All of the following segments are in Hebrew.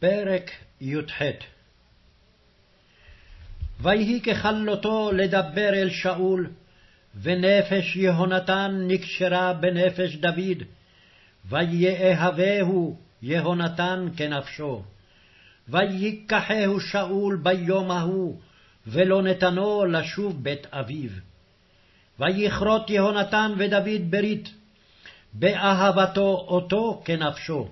פרק י"ח. ויהי ככלותו לדבר אל שאול, ונפש יהונתן נקשרה בנפש דוד, ויאהבהו יהונתן כנפשו. ויקחהו שאול ביום ההוא, ולא נתנו לשוב בית אביו. ויכרות יהונתן ודוד ברית, באהבתו אותו כנפשו.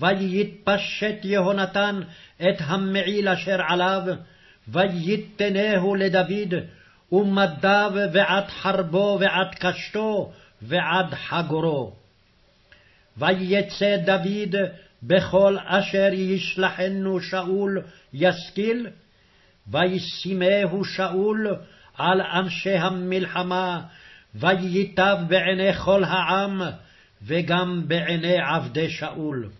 ויתפשט יהונתן את המעיל אשר עליו, ויתנהו לדוד, ומדיו ועד חרבו ועד קשתו ועד חגורו. ויצא דוד בכל אשר ישלחנו שאול ישכיל, וישימהו שאול על אנשי המלחמה, וייטב בעיני כל העם, וגם בעיני עבדי שאול.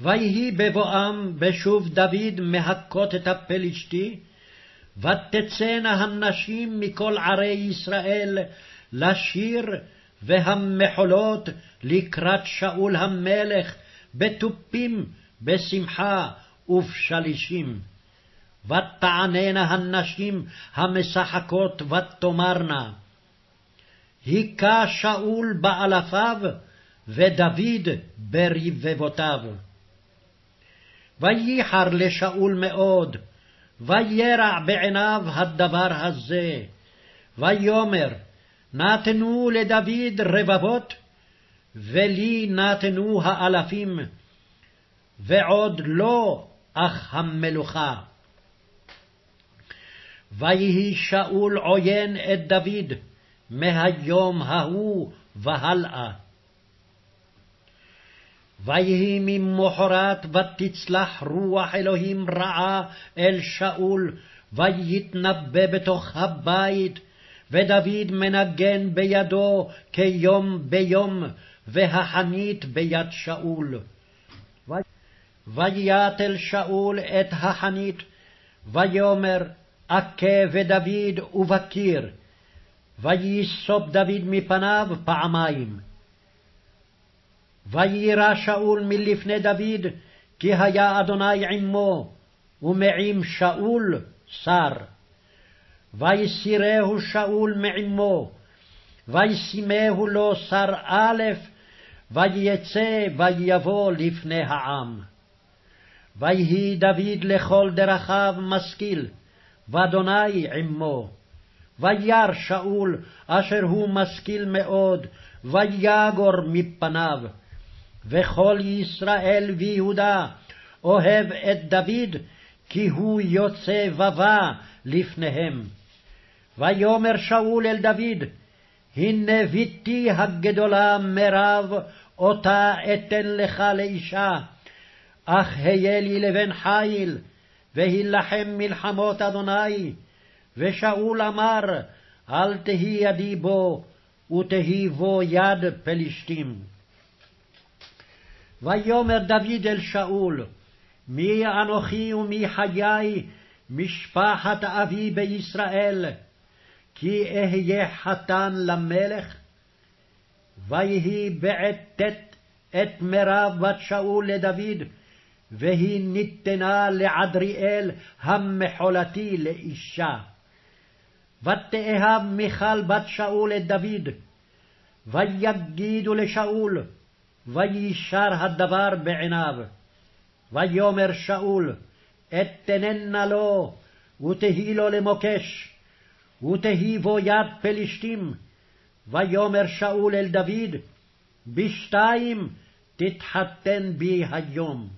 ויהי בבואם בשוב דוד מהכות את הפלשתי, ותצאנה הנשים מכל ערי ישראל לשיר והמחולות לקראת שאול המלך, בתופים, בשמחה ובשלישים. ותעננה הנשים המשחקות ותאמרנה, היכה שאול באלפיו, ודוד ברבבותיו. וייחר לשאול מאוד, וירע בעיניו הדבר הזה, ויאמר, נתנו לדוד רבבות, ולי נתנו האלפים, ועוד לא אך המלוכה. ויהי שאול עוין את דוד מהיום ההוא והלאה. ויהי ממחרת ותצלח רוח אלוהים רעה אל שאול, ויתנבא בתוך הבית, ודוד מנגן בידו כיום ביום, והחנית ביד שאול. ויתל שאול את החנית, ויאמר, אכה ודוד ובקיר, וייסוב דוד מפניו פעמיים. וירא שאול מלפני דוד, כי היה אדוני עמו, ומעם שאול שר. ויסירהו שאול מעמו, וישימהו לו שר א', ויצא ויבוא לפני העם. ויהי דוד לכל דרכיו משכיל, ואדוני עמו. וירא שאול אשר הוא משכיל מאוד, ויגור מפניו. וכל ישראל ויהודה אוהב את דוד, כי הוא יוצא בבא לפניהם. ויאמר שאול אל דוד, הנה ביתי הגדולה מרב, אותה אתן לך לאישה, אך היה לי לבן חיל, והילחם מלחמות אדוני. ושאול אמר, אל תהי ידי בו, ותהי בו יד פלשתים. ויאמר דוד אל שאול, מי אנוכי ומי חיי, משפחת אבי בישראל, כי אהיה חתן למלך. ויהי בעת תת את מרב בת שאול לדוד, והיא ניתנה לעדריאל המחולתי לאישה. ותאהב מיכל בת שאול את דוד, ויגידו לשאול, וישר הדבר בעיניו. ויאמר שאול, אתננה לו, ותהי לו למוקש, ותהי בו יד פלשתים. ויאמר שאול אל דוד, בשתיים תתחתן בי היום.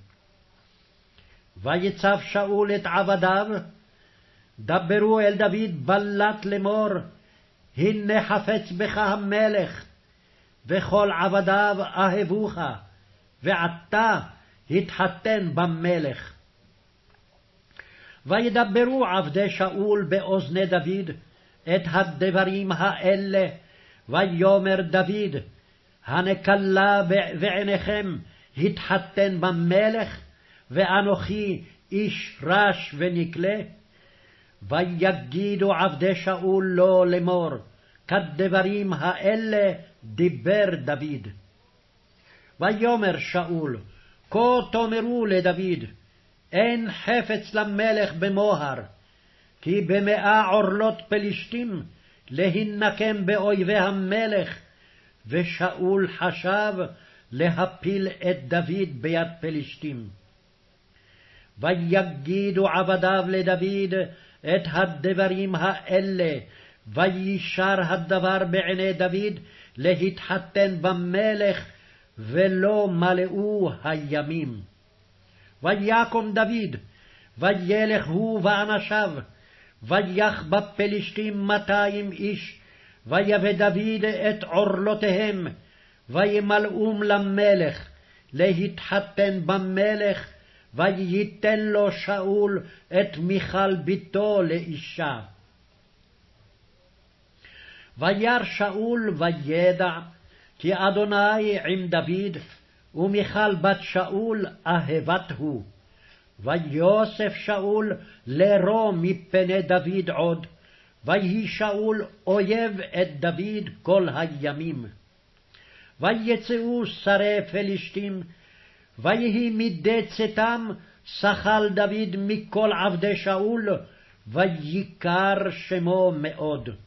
ויצב שאול את עבדיו, דברו אל דוד בלט לאמור, הנה חפץ בך המלך, וכל עבדיו אהבוך, ועתה התחתן במלך. וידברו עבדי שאול באוזני דוד את הדברים האלה, ויאמר דוד, הנקלה בעיניכם התחתן במלך, ואנוכי איש רש ונקלה. ויגידו עבדי שאול לו לאמור, כדברים האלה דיבר דוד. ויאמר שאול, כה תאמרו לדוד, אין חפץ למלך במוהר, כי במאה עורלות פלשתים להינקם באויבי המלך, ושאול חשב להפיל את דוד ביד פלשתים. ויגידו עבדיו לדוד את הדברים האלה, וישר הדבר בעיני דוד להתחתן במלך, ולא מלאו הימים. ויקום דוד, וילך הוא ואנשיו, וילך בפלשתים 200 איש, ויבא דוד את עורלותיהם, וימלאום למלך, להתחתן במלך, וייתן לו שאול את מיכל ביתו לאישה. וירא שאול וידע, כי אדוני עם דוד, ומיכל בת שאול אהבת הוא. ויוסף שאול לרו מפני דוד עוד, ויהי שאול אויב את דוד כל הימים. ויצאו שרי פלשתים, ויהי מדי צאתם שכל דוד מכל עבדי שאול, ויקר שמו מאוד.